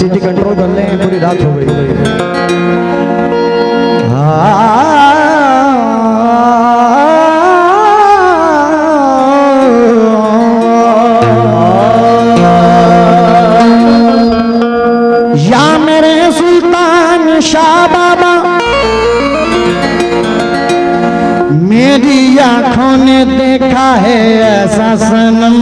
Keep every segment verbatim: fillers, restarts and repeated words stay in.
सीटी कंट्रोल कर लें, पूरी रात हो गई। हाँ या मेरे सुल्तान शाह बाबा, मेरी आंखों ने देखा है ऐसा सनम,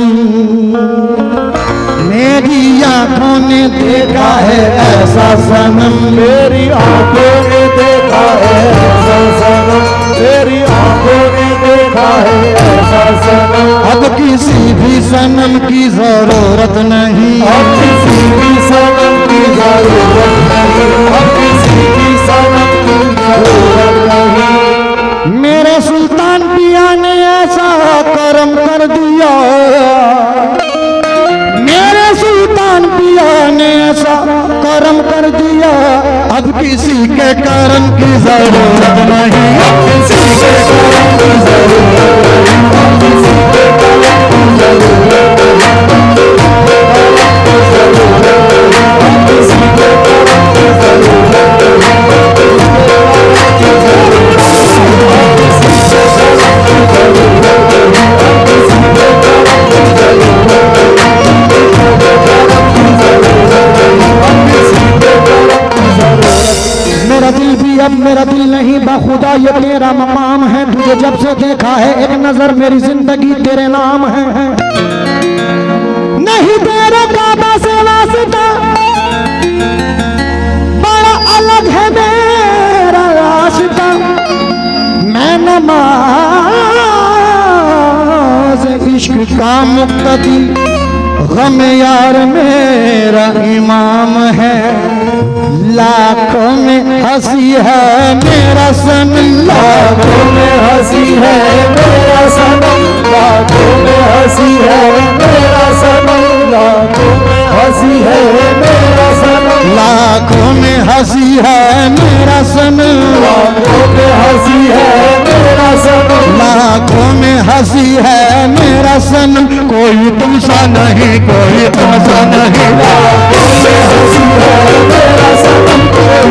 मेरी आंखों ने देखा है ऐसा सनम, मेरी आंखों ने देखा है ऐसा सनम, मेरी आंखों ने देखा है ऐसा सनम। अब किसी भी सनम की जरूरत नहीं, अब किसी भी सनम की जरूरत नहीं, अब किसी भी सनम की जरूरत नहीं। मेरे सुल्तान पिया ने ऐसा करम कर दिया, मेरे सुल्तान पिया ने ऐसा करम कर दिया। अब किसी के करम की जरूरत नहीं, अब किसी के करम की जरूरत नहीं, अब किसी के करम की जरूरत खुदा ये तेरा मकाम है, तुझे जब से देखा है एक नजर मेरी जिंदगी तेरे नाम है। नहीं तेरे काबा से वास्ता बड़ा अलग है मेरा रास्ता, मैं नमाज इश्क का मुक्तदी गम यार मेरा इमाम है। लाखों में हंसी है मेरा सनम, लाखों में हंसी है मेरा सनम, लाखों में हंसी है मेरा सनम, लाखों में हंसी है मेरा सनम, लाखों में हंसी है मेरा सनम, लाखों में हंसी है मेरा सनम, लाखों में हंसी है मेरा सनम। कोई तुमसा नहीं, कोई तुमसा नहीं, लाखों में हंसी है मेरा सनम, कोई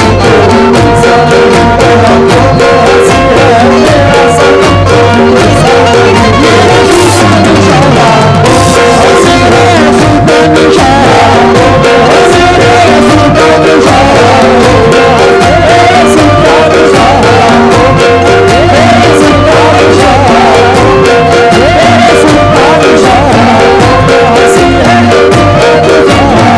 नहीं, कोई तुमसा नहीं, लाखों में हंसी है मेरा सनम, कोई तुमसा नहीं, मेरा सुल्तान शाह, लाखों में हंसी है सुल्तान शाह, लाखों में हंसी है सुल्तान शाह, लाखों में हंसी है सुल्तान शाह, लाखों में हंसी है सुल्तान शाह, लाखों में हंसी है सुल्तान शाह, लाखों में हंसी है सुल्तान शाह।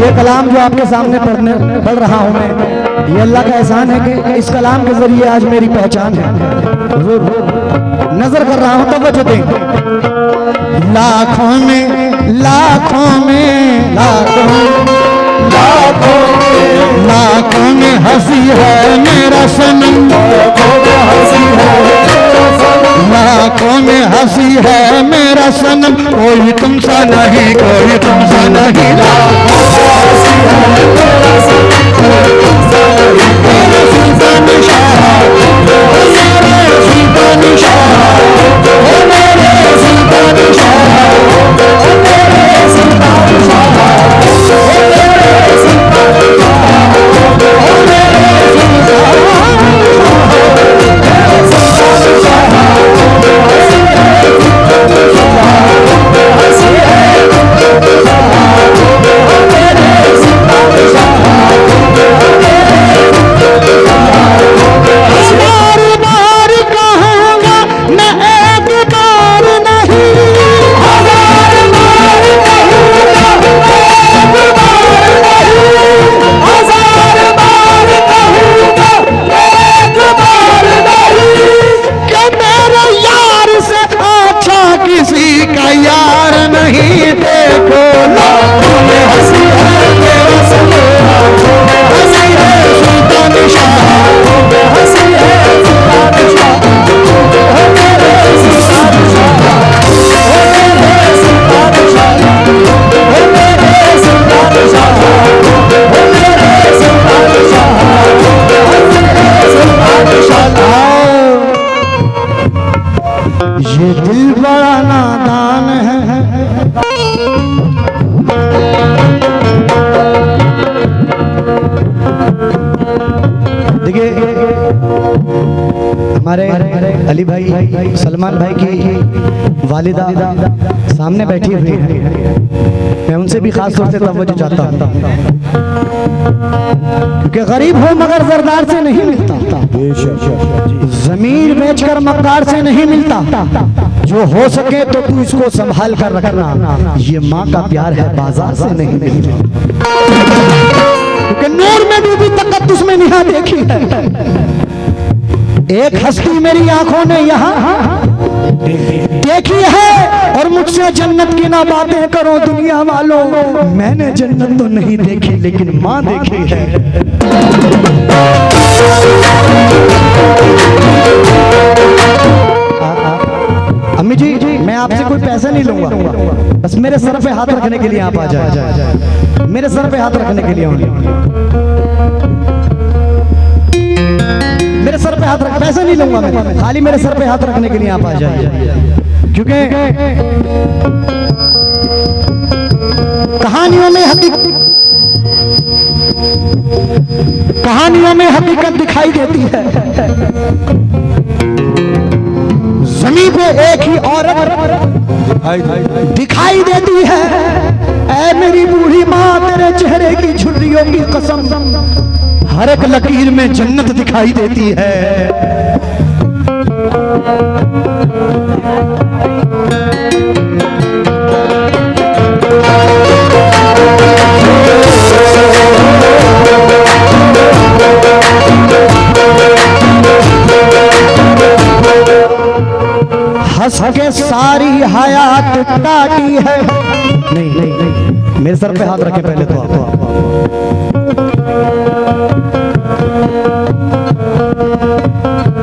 ये कलाम जो आपके सामने पढ़ने पढ़ रहा हूँ मैं, ये अल्लाह का एहसान है कि इस कलाम के जरिए आज मेरी पहचान है। नजर कर रहा हूँ तो बचो दें। लाखों में, लाखों में, लाखों लाखों लाखों में हंसी है मेरा सनम, लाखों में हंसी है, लाखों में हंसी है मेरा सनम, कोई तुमसा नहीं, कोई तुमसा नहीं, लाखों में हंसी है मेरा सनम, कोई तुमसा नहीं, मेरा सुल्तान शाह, मेरा सुल्तान शाह, मेरा सुल्तान शाह, मेरा सुल्तान शाह, मेरा सुल्तान शाह, मेरा सुल्तान शाह। Let's go. ये दिल बड़ा नादान है, देखिए हमारे अली भाई सलमान भाई की वालिदा सामने बैठी हुई है, मैं उनसे भी खास तौर से तवज्जो चाहता हूँ क्योंकि गरीब हो मगर सरदार से नहीं मिलता, जमीन बेचकर मक्कार से नहीं मिलता, जो हो सके तो तू इसको संभाल कर रखना, ये माँ का प्यार है बाजार से नहीं मिलता, क्योंकि नूर में डूबी तकद्दुस में निहा देखी है, एक हस्ती मेरी आंखों ने यहाँ देखी है, और मुझसे जन्नत की ना बातें करो दुनिया वालों, मैंने जन्नत तो नहीं देखी लेकिन माँ देखी है। अम्मी जी मैं आपसे कोई पैसा नहीं लूंगा, बस मेरे सर पे हाथ रखने के लिए आप आ जाए, मेरे सर पे हाथ रखने के लिए मेरे सर पे हाथ रख, पैसा नहीं लूंगा मैं, खाली मेरे सर पे हाथ रखने के लिए आप आ जाइए, क्योंकि कहानियों में हकीकत कहानियों में हकीकत दिखाई देती है। जमीन पे एक ही औरत दिखाई देती है, ऐ मेरी बूढ़ी माँ तेरे चेहरे की झुर्रियों की कसम, हर एक लकीर में जन्नत दिखाई देती है। हंस के सारी हयात काटी है, नहीं नहीं नहीं मेरे सर पे हाथ रखे पहले तो आप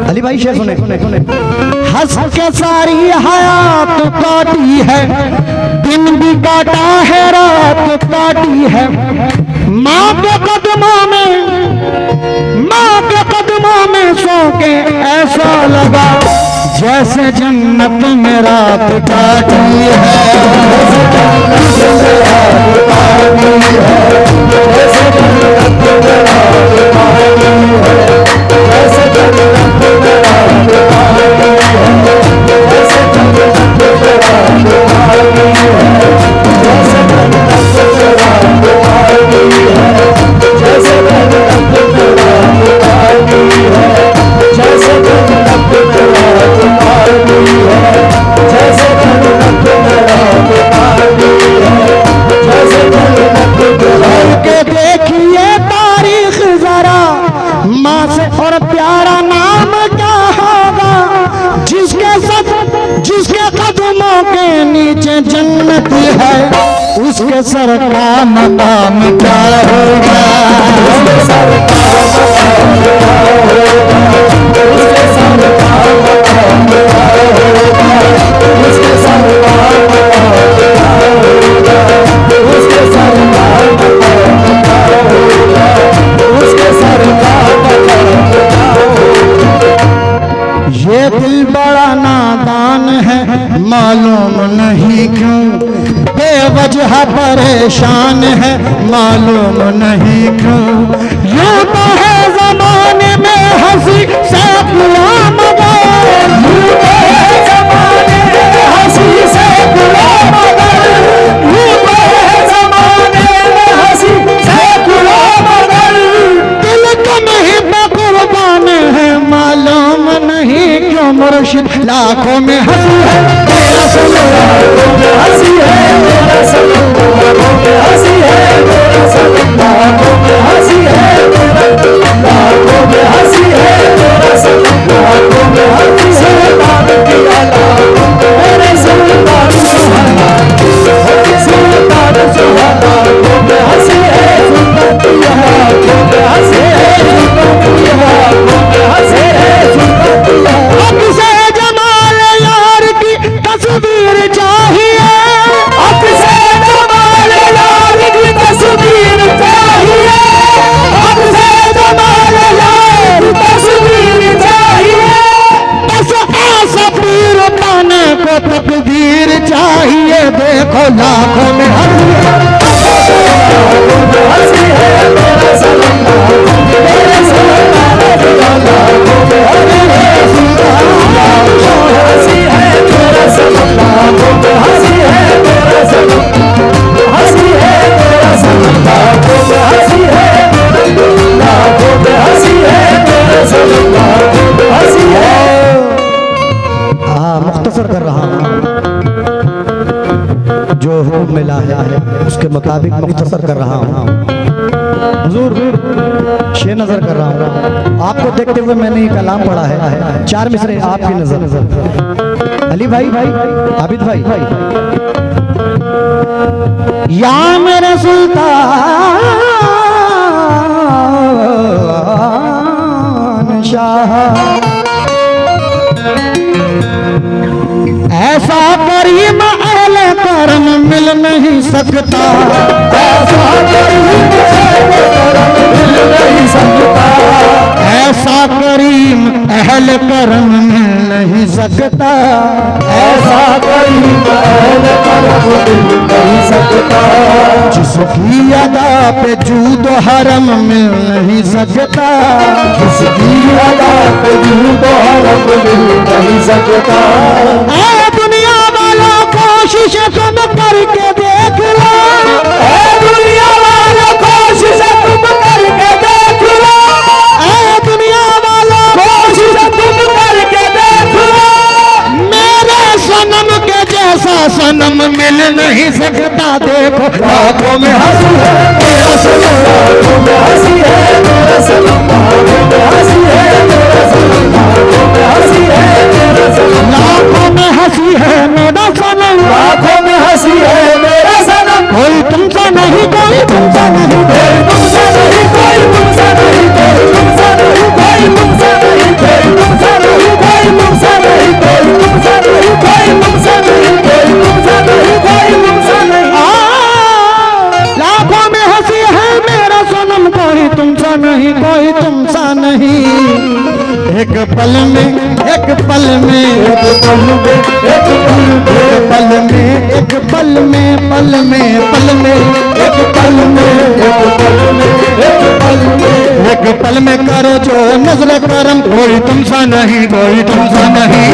अली भाई शेर सुने, हंस के सारी हयात काटी है, दिन भी काटा है रात काटी है, माँ के कदमों में माँ के कदमों में सो के ऐसा लगा जैसे जन्नत में रात काटी है। उसके सर का मकाम क्या होगा, उसके सर का मकाम क्या होगा, उसके सर का मकाम क्या होगा, उसके सर का मकाम क्या होगा, उसके सर का मकाम क्या होगा, उसके सर का मकाम क्या होगा। ये दिल बड़ा नादान है, मालूम नहीं क्यों बेवजह परेशान है, मालूम नहीं क्यों, यूं तो है ज़माने में हंसी से गुलाम मगर, यूं तो है ज़माने में हंसी से गुलाम मगर, यूं तो है ज़माने में हंसी से गुलाम मगर, दिल तुम ही पे कुर्बान है, मालूम नहीं क्यों मुर्शिद लाखों में हंसी है, तेरा सुनो लाखों में हंसी है, हंसी है मेरा सब लाखों में हंसी है, लाखों में हंसी है मेरा सब लाखों में हंसी से बात किया मेरे सब बात सुहाना, सब बात सुहाना लाखों में हंसी है, लाखों में हंसी है, लाखों में हंसी है। अब से जमाल यार की तस्वीर चाहिए, अब से तकदीर चाहिए देखो लाखों में हंसी है मेरा सल्लल्लाहु मेरा सल्लल्लाहु हंसी है। मुख्तसर कर रहा हूँ, जो हुक्म में लाया है उसके मुताबिक मुख्तसर कर रहा हूँ। हुजूर शे नजर कर रहा हूँ, आपको देखते हुए मैंने ये कलाम पढ़ा है, चार मिसरे आपकी नजर। अली भाई भाई आबिद भाई भाई या मेरे सुल्तान शाह ऐसा करीम अहल करम मिल नहीं सकता ऐसा करीम मिल नहीं सकता ऐसा करीम अहल करम मिल नहीं सकता ऐसा करीम अहल करम मिल नहीं सकता जिसकी अदा पे जूद हरम मिल नहीं सकता जिसकी अदा पे जूद हरम मिल नहीं सकता। दुनिया वाला कोशिश तुम करके देख लो दुनिया वाला कोशिश तुम करके देख लो दुनिया वाला कोशिश तुम करके देख लो मेरे सनम के जैसा सनम मिल नहीं सकता। देखो आंखों में हंसी है मेरा सनम आंखों में हंसी है मेरा सनम आंखों में हंसी है मेरा सनम आंखों में हंसी है मेरा सनम आंखों में हंसी है मेरा सनम आंखों में हंसी है मेरा सनम कोई तुमसे नहीं कोई तुमसे नहीं कोई तुमसे नहीं कोई तुमसे नहीं कोई तुमसे नहीं कोई तुमसे नहीं कोई तुमसे नहीं कोई तुमसे नहीं कोई तुमसे नहीं कोई तुमसे नहीं कोई तुमसे नहीं कोई तुमसे नहीं। लाखों में हंसी है मेरा सनम कोई तुमसे नहीं कोई तुमसे नहीं। एक पल में एक पल में एक पल में एक पल में एक पल में पल में पल में एक पल में एक पल में एक पल में एक पल में करो जो नजर करम कोई तुमसा नहीं कोई तुमसा नहीं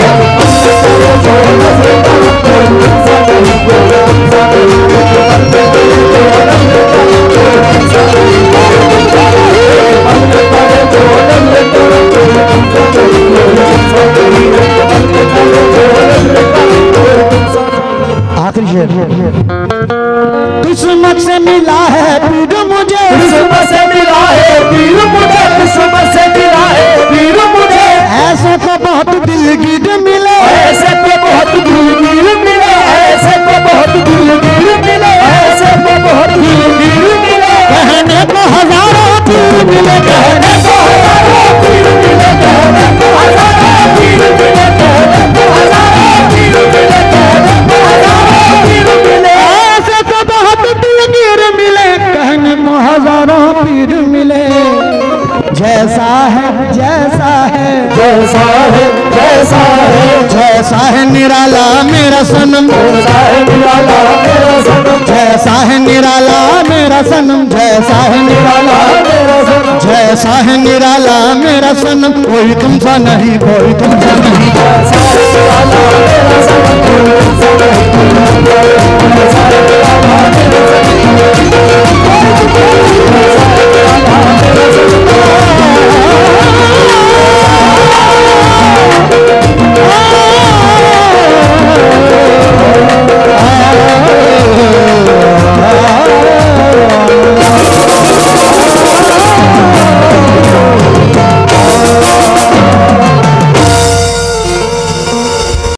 आखिरी शेर किस्मत से मिला है पीर मुझे किस्मत से मिला है पीर मुझे किस्मत से मिला है पीर मुझे ऐसे तो बहुत दिलगीर मिले ऐसे तो बहुत दिलगीर मिले ऐसे तो बहुत दिलगीर मिले ऐसे तो बहुत दिलगीर मिले कहने को हजारों पीर मिले कहने को हजारों पीर मिले कहने को हजारों पीर मिले कहने को हजारों पीर मिले कहने को हजारों पीर मिले ऐसे तो बहुत दिलगीर मिले कहने को हजारों पीर मिले। जैसा है जैसा है जैसा है जैसा है जैसा है निराला मेरा सनम जैसा है निराला मेरा सनम जैसा है निराला मेरा सनम जैसा है निराला मेरा सनम जैसा है निराला मेरा सनम कोई तुमसा नहीं कोई तुमसा नहीं जैसा है निराला मेरा सनम कोई तुमसा नहीं कोई तुमसा नहीं